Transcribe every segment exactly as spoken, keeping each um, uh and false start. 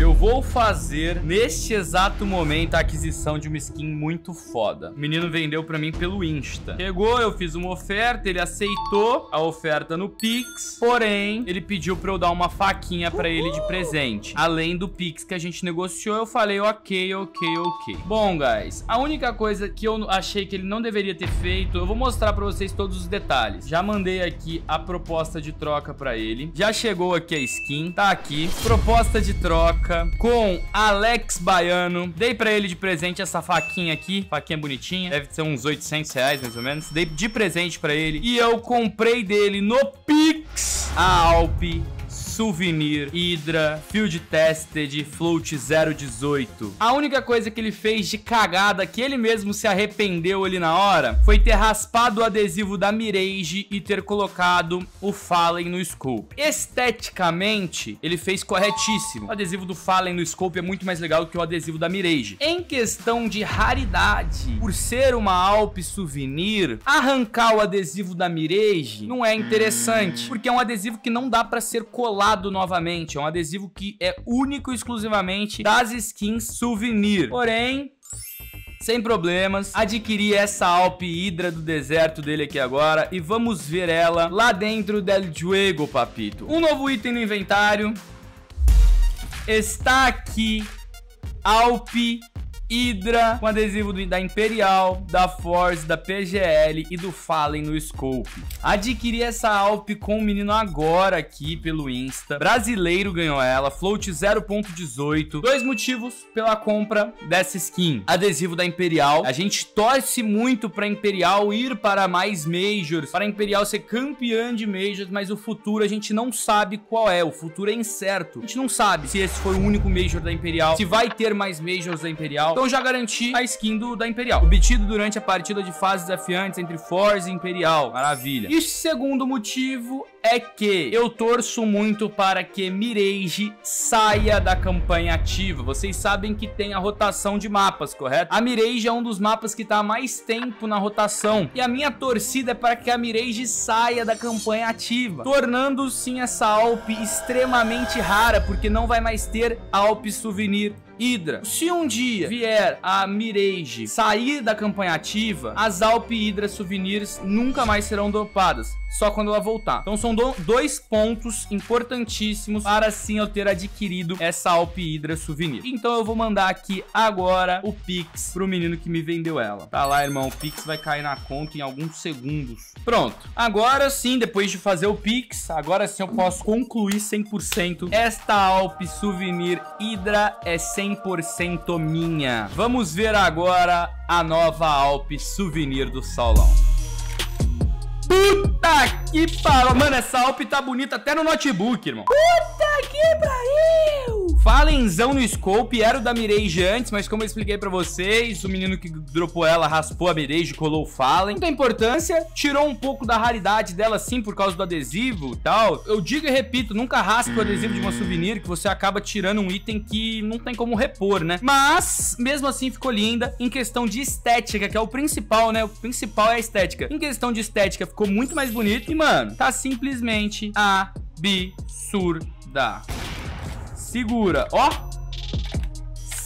Eu vou fazer, neste exato momento, a aquisição de uma skin muito foda. O menino vendeu pra mim pelo Insta. Chegou, eu fiz uma oferta, ele aceitou a oferta no Pix. Porém, ele pediu pra eu dar uma faquinha pra ele de presente. Além do Pix que a gente negociou, eu falei ok, ok, ok. Bom, guys, a única coisa que eu achei que ele não deveria ter feito, eu vou mostrar pra vocês todos os detalhes. Já mandei aqui a proposta de troca pra ele. Já chegou aqui a skin, tá aqui. Proposta de troca com Alex Baiano. Dei pra ele de presente essa faquinha aqui. Faquinha bonitinha. Deve ser uns oitocentos reais, mais ou menos. Dei de presente pra ele. E eu comprei dele no Pix a Alpi Souvenir, Hydra, Field Tested, Float zero dezoito. A única coisa que ele fez de cagada, que ele mesmo se arrependeu ali na hora, foi ter raspado o adesivo da Mirage e ter colocado o Fallen no scope. Esteticamente, ele fez corretíssimo. O adesivo do Fallen no scope é muito mais legal que o adesivo da Mirage. Em questão de raridade, por ser uma Alpi Souvenir, arrancar o adesivo da Mirage não é interessante, porque é um adesivo que não dá pra ser colado novamente. É um adesivo que é único e exclusivamente das skins souvenir. Porém, sem problemas, adquiri essa Alpi Hydra do deserto dele aqui agora e vamos ver ela lá dentro del jogo, papito. Um novo item no inventário. Está aqui Alpi Hydra, com adesivo do, da Imperial, da Forza, da P G L e do Fallen no scope. Adquiri essa Alpi com o menino agora aqui pelo Insta. Brasileiro ganhou ela, float zero ponto dezoito. Dois motivos pela compra dessa skin. Adesivo da Imperial. A gente torce muito pra Imperial ir para mais Majors, para a Imperial ser campeã de Majors, mas o futuro a gente não sabe qual é. O futuro é incerto. A gente não sabe se esse foi o único Major da Imperial, se vai ter mais Majors da Imperial. Então já garanti a skin do, da Imperial, obtido durante a partida de fases desafiantes entre Forza e Imperial. Maravilha. E segundo motivo é que eu torço muito para que Mirage saia da campanha ativa. Vocês sabem que tem a rotação de mapas, correto? A Mirage é um dos mapas que está há mais tempo na rotação. E a minha torcida é para que a Mirage saia da campanha ativa, tornando sim essa Alpi extremamente rara, porque não vai mais ter a Alpi Souvenir Hydra. Se um dia vier a Mirage sair da campanha ativa, as Alpi Hydra Souvenirs nunca mais serão dopadas, só quando ela voltar. Então são do dois pontos importantíssimos para sim eu ter adquirido essa Alpi Hydra Souvenir. Então eu vou mandar aqui agora o Pix pro menino que me vendeu ela. Tá lá, irmão, o Pix vai cair na conta em alguns segundos. Pronto. Agora sim, depois de fazer o Pix, agora sim eu posso concluir cem por cento. Esta Alpi Souvenir Hydra é cem por cento minha. Vamos ver agora a nova Alpi Souvenir do Saulão. Puta que pariu. Mano, essa Alpi tá bonita até no notebook, irmão. Puta que pariu. Falenzão no scope. Era o da Mirage antes, mas como eu expliquei pra vocês, o menino que dropou ela raspou a Mirage e colou o Fallen. Não tem importância. Tirou um pouco da raridade dela, sim, por causa do adesivo e tal. Eu digo e repito, nunca raspe o adesivo de uma souvenir, que você acaba tirando um item que não tem como repor, né? Mas, mesmo assim, ficou linda. Em questão de estética, que é o principal, né? O principal é a estética. Em questão de estética, ficou muito mais bonito. E, mano, tá simplesmente absurda. Segura, ó.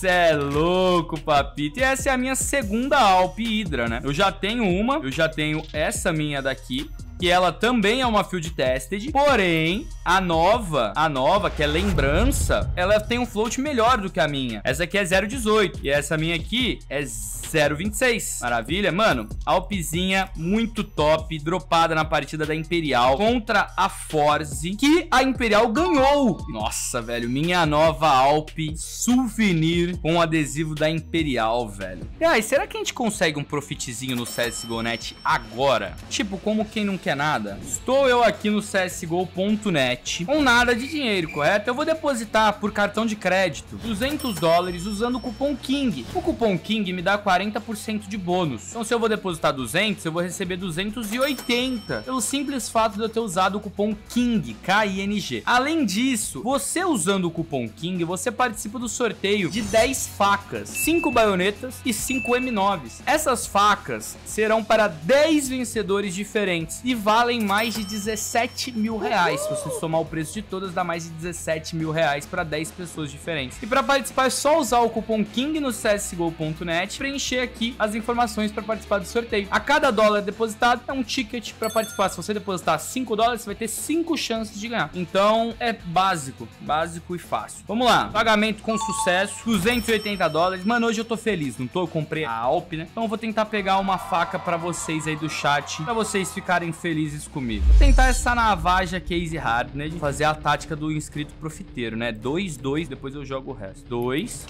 Cê é louco, papito. E essa é a minha segunda Alpi Hydra, né? Eu já tenho uma. Eu já tenho essa minha daqui, que ela também é uma field tested, porém, a nova, a nova, que é lembrança, ela tem um float melhor do que a minha. Essa aqui é zero dezoito e essa minha aqui é zero vinte e seis. Maravilha, mano. Alpizinha muito top, dropada na partida da Imperial contra a Forze, que a Imperial ganhou. Nossa, velho, minha nova Alpi Souvenir com adesivo da Imperial, velho. E aí, será que a gente consegue um profitzinho no C S G O ponto net agora? Tipo, como quem não quer nada. Estou eu aqui no C S G O ponto net com nada de dinheiro, correto? Eu vou depositar por cartão de crédito duzentos dólares usando o cupom King. O cupom King me dá 40 quarenta por cento de bônus. Então se eu vou depositar duzentos, eu vou receber duzentos e oitenta pelo simples fato de eu ter usado o cupom KING, K I N G. Além disso, você usando o cupom KING, você participa do sorteio de dez facas, cinco baionetas e cinco M noves. Essas facas serão para dez vencedores diferentes e valem mais de dezessete mil reais. Se você somar o preço de todas, dá mais de dezessete mil reais para dez pessoas diferentes. E para participar é só usar o cupom KING no C S G O ponto net, preencher aqui as informações para participar do sorteio. A cada dólar depositado é um ticket para participar. Se você depositar cinco dólares, você vai ter cinco chances de ganhar. Então é básico, básico e fácil. Vamos lá, pagamento com sucesso, duzentos e oitenta dólares. Mano, hoje eu tô feliz, não tô? Eu comprei a Alpi, né? Então eu vou tentar pegar uma faca para vocês aí do chat, para vocês ficarem felizes comigo. Vou tentar essa Navaja Casey Hart, né? De fazer a tática do inscrito profiteiro, né? dois, dois, depois eu jogo o resto. dois,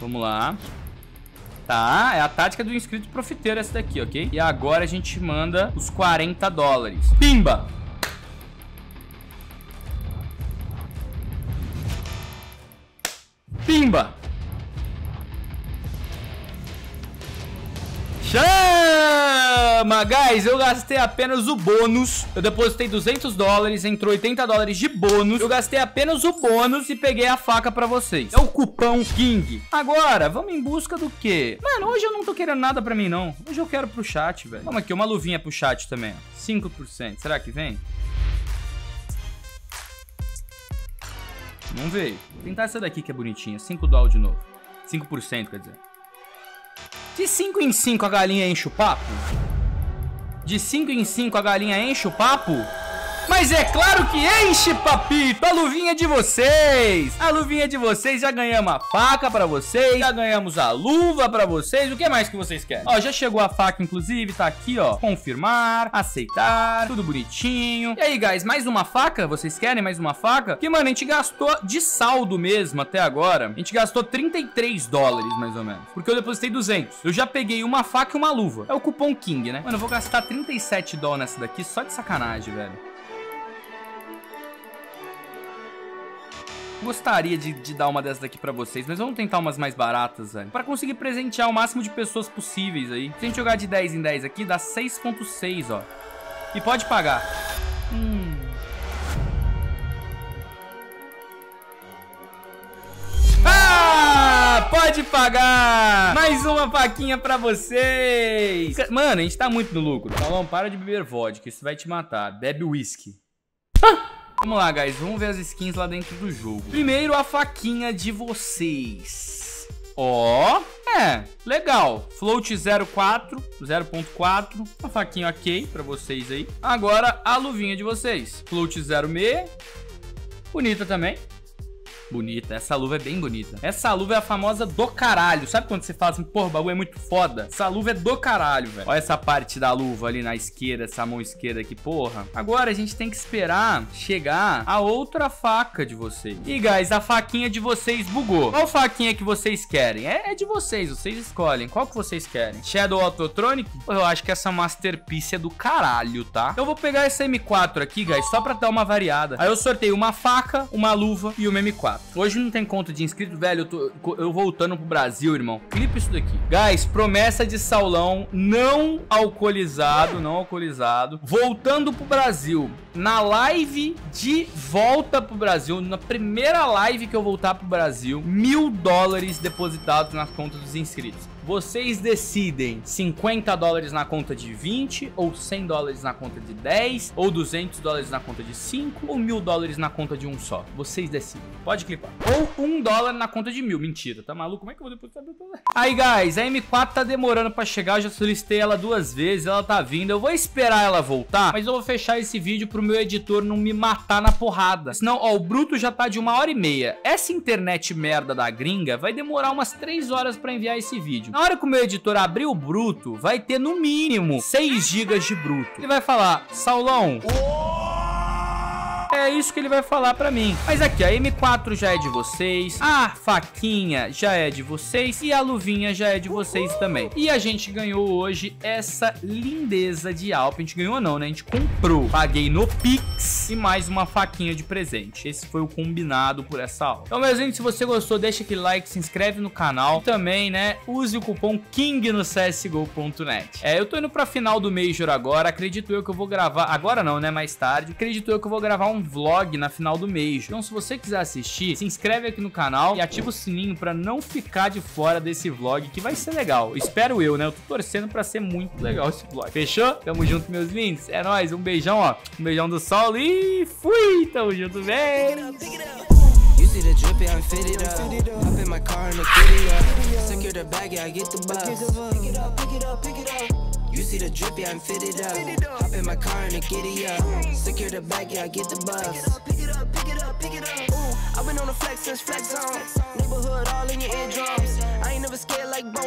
vamos lá. Tá, é a tática do inscrito profiteiro essa daqui, ok? E agora a gente manda os quarenta dólares. Pimba! Pimba! Chama, guys! Eu gastei apenas o bônus. Eu depositei duzentos dólares, entrou oitenta dólares de bônus. Eu gastei apenas o bônus e peguei a faca pra vocês. É o cupom KING. Agora, vamos em busca do quê? Mano, hoje eu não tô querendo nada pra mim, não. Hoje eu quero pro chat, velho. Vamos aqui, uma luvinha pro chat também, ó. cinco por cento. Será que vem? Não veio. Vou tentar essa daqui que é bonitinha. cinco dólares de novo. cinco por cento, quer dizer. De cinco em cinco a galinha enche o papo? De cinco em cinco a galinha enche o papo? Mas é claro que enche, papito! A luvinha de vocês! A luvinha de vocês, já ganhamos a faca pra vocês, já ganhamos a luva pra vocês, o que mais que vocês querem? Ó, já chegou a faca, inclusive, tá aqui, ó, confirmar, aceitar, tudo bonitinho. E aí, guys, mais uma faca? Vocês querem mais uma faca? Que, mano, a gente gastou de saldo mesmo até agora, a gente gastou trinta e três dólares, mais ou menos, porque eu depositei duzentos. Eu já peguei uma faca e uma luva. É o cupom KING, né? Mano, eu vou gastar trinta e sete dólares nessa daqui, só de sacanagem, velho. Gostaria de, de dar uma dessas daqui pra vocês, mas vamos tentar umas mais baratas, velho, pra conseguir presentear o máximo de pessoas possíveis aí. Se a gente jogar de dez em dez aqui, dá seis ponto seis, ó. E pode pagar. Hum. Ah! Pode pagar! Mais uma faquinha pra vocês! Mano, a gente tá muito no lucro. Falão, para de beber vodka, isso vai te matar. Bebe whisky. Ah! Vamos lá, guys, vamos ver as skins lá dentro do jogo. Primeiro, a faquinha de vocês. Ó, é, legal. Float zero ponto quatro, uma faquinha ok pra vocês aí. Agora, a luvinha de vocês. Float zero ponto seis, bonita também. Bonita, essa luva é bem bonita. Essa luva é a famosa do caralho. Sabe quando você fala assim, porra, o bagulho é muito foda? Essa luva é do caralho, velho. Olha essa parte da luva ali na esquerda, essa mão esquerda aqui, porra. Agora a gente tem que esperar chegar a outra faca de vocês. E, guys, a faquinha de vocês bugou. Qual faquinha que vocês querem? É, é de vocês, vocês escolhem. Qual que vocês querem? Shadow Autotronic? Eu acho que essa Masterpiece é do caralho, tá? Então eu vou pegar essa M quatro aqui, guys, só pra dar uma variada. Aí eu sorteio uma faca, uma luva e uma M quatro. Hoje não tem conta de inscrito, velho. Eu, tô, eu voltando pro Brasil, irmão. Clipa isso daqui. Guys, promessa de saulão não alcoolizado, não alcoolizado. Voltando pro Brasil. Na live de volta pro Brasil, na primeira live que eu voltar pro Brasil, mil dólares depositados nas contas dos inscritos. Vocês decidem cinquenta dólares na conta de vinte, ou cem dólares na conta de dez, ou duzentos dólares na conta de cinco, ou mil dólares na conta de um só. Vocês decidem. Pode clicar. Ou um dólar na conta de mil. Mentira, tá maluco? Como é que eu vou depositar? Aí, guys, a M quatro tá demorando pra chegar. Eu já solicitei ela duas vezes, ela tá vindo. Eu vou esperar ela voltar, mas eu vou fechar esse vídeo pro meu editor não me matar na porrada. Senão, ó, o bruto já tá de uma hora e meia. Essa internet merda da gringa vai demorar umas três horas pra enviar esse vídeo. Na hora que o meu editor abrir o bruto, vai ter no mínimo seis gigas de bruto. Ele vai falar, Saulão... É isso que ele vai falar pra mim. Mas aqui, a M quatro já é de vocês, a faquinha já é de vocês e a luvinha já é de vocês também. E a gente ganhou hoje essa lindeza de Alpi. A gente ganhou não, né? A gente comprou. Paguei no Pix e mais uma faquinha de presente. Esse foi o combinado por essa aula. Então, meus amigos, se você gostou, deixa aquele like, se inscreve no canal. E também, né, use o cupom KING no C S G O ponto net. É, eu tô indo pra final do Major agora. Acredito eu que eu vou gravar... Agora não, né? Mais tarde. Acredito eu que eu vou gravar um vlog na final do Major. Então, se você quiser assistir, se inscreve aqui no canal e ativa o sininho pra não ficar de fora desse vlog, que vai ser legal. Espero eu, né? Eu tô torcendo pra ser muito legal esse vlog. Fechou? Tamo junto, meus lindos. É nóis. Um beijão, ó. Um beijão do sol e fui! Tamo junto, velho! See the drippy, I'm fitted up. Up in my car in the video. Secure the bag, yeah, I get the bus. Pick it up, pick it up, pick it up. You see the drippy, I'm fitted up. Up in my car in the giddy up. Secure the bag, yeah, I get the bus. Pick it up, pick it up, pick it up, pick it up. Ooh, I've been on the flex since flex on. Neighborhood all in your eardrums. I ain't never scared like bro.